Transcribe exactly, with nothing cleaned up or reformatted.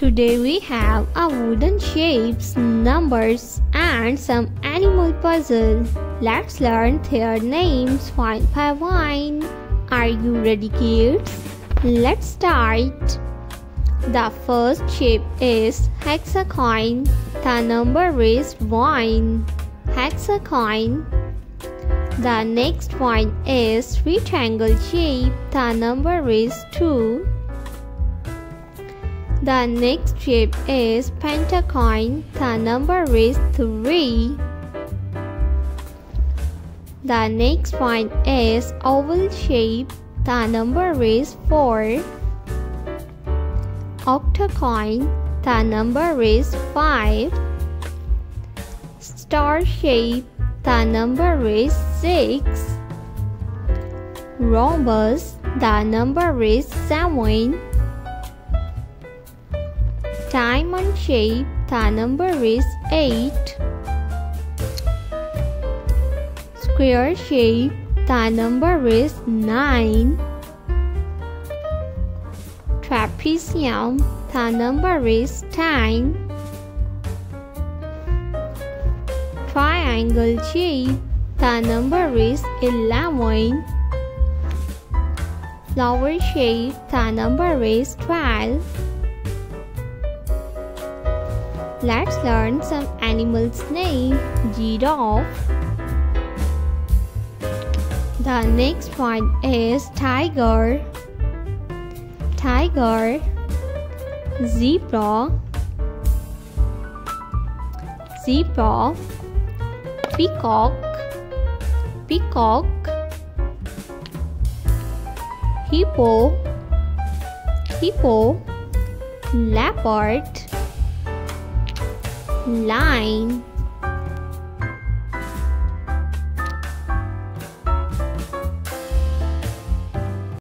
Today we have a wooden shapes, numbers and some animal puzzle. Let's learn their names one by one. Are you ready, kids? Let's start. The first shape is hexagon. The number is one. Hexagon. The next one is rectangle shape. The number is two. The next shape is pentagon. The number is three. The next one is oval shape. The number is four. Octagon. The number is five. Star shape. The number is six. Rhombus. The number is seven. Diamond shape, the number is eight. Square shape, the number is nine. Trapezium, the number is ten. Triangle shape, the number is eleven. Flower shape, the number is twelve. Let's learn some animals' name. Giraffe. The next one is tiger. Tiger. Zebra. Zebra. Peacock. Peacock. Hippo. Hippo. Leopard. Lion.